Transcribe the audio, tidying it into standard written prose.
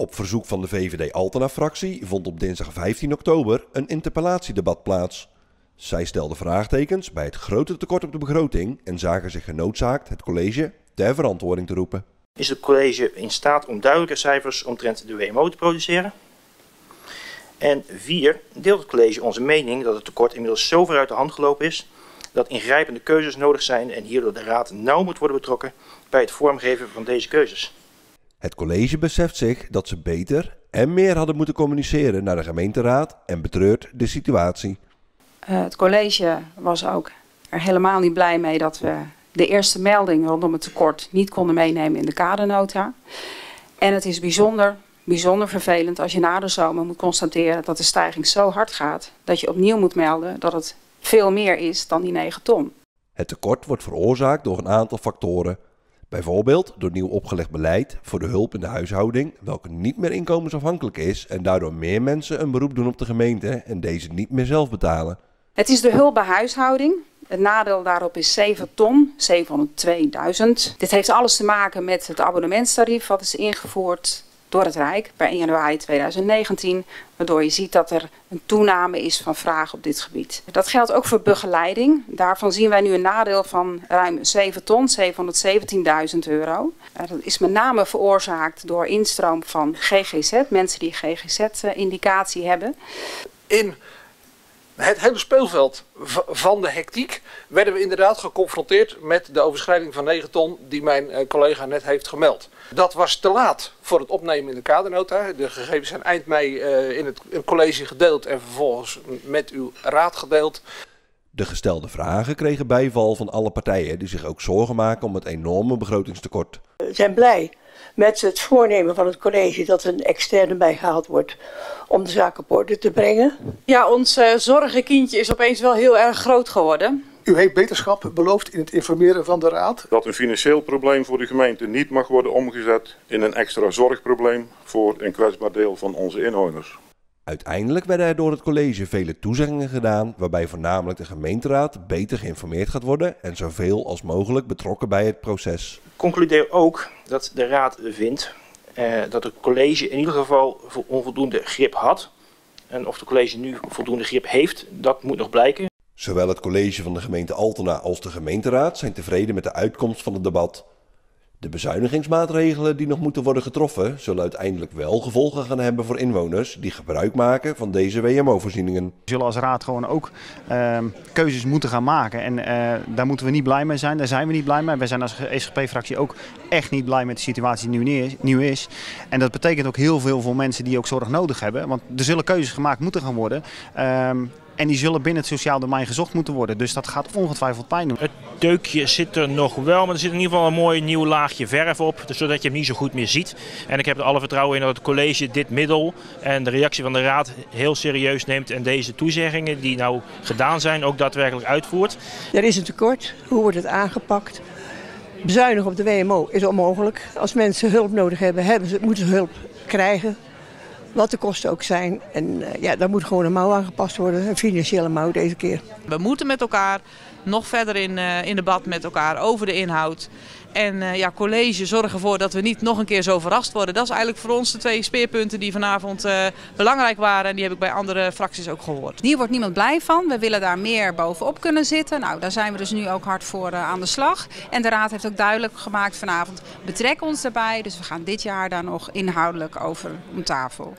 Op verzoek van de VVD-Altena-fractie vond op dinsdag 15 oktober een interpellatiedebat plaats. Zij stelden vraagtekens bij het grote tekort op de begroting en zagen zich genoodzaakt het college ter verantwoording te roepen. Is het college in staat om duidelijke cijfers omtrent de WMO te produceren? En 4. Deelt het college onze mening dat het tekort inmiddels zo ver uit de hand gelopen is dat ingrijpende keuzes nodig zijn en hierdoor de Raad nauw moet worden betrokken bij het vormgeven van deze keuzes? Het college beseft zich dat ze beter en meer hadden moeten communiceren naar de gemeenteraad en betreurt de situatie. Het college was ook er helemaal niet blij mee dat we de eerste melding rondom het tekort niet konden meenemen in de kadernota. En het is bijzonder vervelend als je na de zomer moet constateren dat de stijging zo hard gaat dat je opnieuw moet melden dat het veel meer is dan die 9 ton. Het tekort wordt veroorzaakt door een aantal factoren. Bijvoorbeeld door nieuw opgelegd beleid voor de hulp in de huishouding, welke niet meer inkomensafhankelijk is en daardoor meer mensen een beroep doen op de gemeente en deze niet meer zelf betalen. Het is de hulp bij huishouding. Het nadeel daarop is 7 ton, 702.000. Dit heeft alles te maken met het abonnementstarief wat is ingevoerd door het Rijk per 1 januari 2019, waardoor je ziet dat er een toename is van vraag op dit gebied. Dat geldt ook voor begeleiding. Daarvan zien wij nu een nadeel van ruim 7 ton, 717.000 euro. Dat is met name veroorzaakt door instroom van GGZ, mensen die GGZ-indicatie hebben. In het hele speelveld van de hectiek werden we inderdaad geconfronteerd met de overschrijding van 9 ton die mijn collega net heeft gemeld. Dat was te laat voor het opnemen in de kadernota. De gegevens zijn eind mei in het college gedeeld en vervolgens met uw raad gedeeld. De gestelde vragen kregen bijval van alle partijen die zich ook zorgen maken om het enorme begrotingstekort. We zijn blij met het voornemen van het college dat een externe bijgehaald wordt om de zaak op orde te brengen. Ja, ons zorgenkindje is opeens wel heel erg groot geworden. U heeft beterschap beloofd in het informeren van de Raad. Dat een financieel probleem voor de gemeente niet mag worden omgezet in een extra zorgprobleem voor een kwetsbaar deel van onze inwoners. Uiteindelijk werden er door het college vele toezeggingen gedaan waarbij voornamelijk de gemeenteraad beter geïnformeerd gaat worden en zoveel als mogelijk betrokken bij het proces. Ik concludeer ook dat de Raad vindt dat het college in ieder geval onvoldoende grip had. En of het college nu voldoende grip heeft, dat moet nog blijken. Zowel het college van de gemeente Altena als de gemeenteraad zijn tevreden met de uitkomst van het debat. De bezuinigingsmaatregelen die nog moeten worden getroffen zullen uiteindelijk wel gevolgen gaan hebben voor inwoners die gebruik maken van deze WMO-voorzieningen. We zullen als raad gewoon ook keuzes moeten gaan maken en daar moeten we niet blij mee zijn, daar zijn we niet blij mee. Wij zijn als SGP-fractie ook echt niet blij met de situatie die nu is. En dat betekent ook heel veel voor mensen die ook zorg nodig hebben, want er zullen keuzes gemaakt moeten gaan worden. En die zullen binnen het sociaal domein gezocht moeten worden. Dus dat gaat ongetwijfeld pijn doen. Het deukje zit er nog wel, maar er zit in ieder geval een mooi nieuw laagje verf op. Dus zodat je hem niet zo goed meer ziet. En ik heb er alle vertrouwen in dat het college dit middel en de reactie van de raad heel serieus neemt. En deze toezeggingen die nou gedaan zijn ook daadwerkelijk uitvoert. Er is een tekort. Hoe wordt het aangepakt? Bezuinigen op de WMO is onmogelijk. Als mensen hulp nodig hebben, moeten ze hulp krijgen. Wat de kosten ook zijn. En ja, daar moet gewoon een mouw aangepast worden, een financiële mouw deze keer. We moeten met elkaar nog verder in debat met elkaar over de inhoud. En ja, college, zorgen ervoor dat we niet nog een keer zo verrast worden. Dat is eigenlijk voor ons de 2 speerpunten die vanavond belangrijk waren. En die heb ik bij andere fracties ook gehoord. Hier wordt niemand blij van. We willen daar meer bovenop kunnen zitten. Nou, daar zijn we dus nu ook hard voor aan de slag. En de Raad heeft ook duidelijk gemaakt vanavond, betrek ons daarbij. Dus we gaan dit jaar daar nog inhoudelijk over om tafel.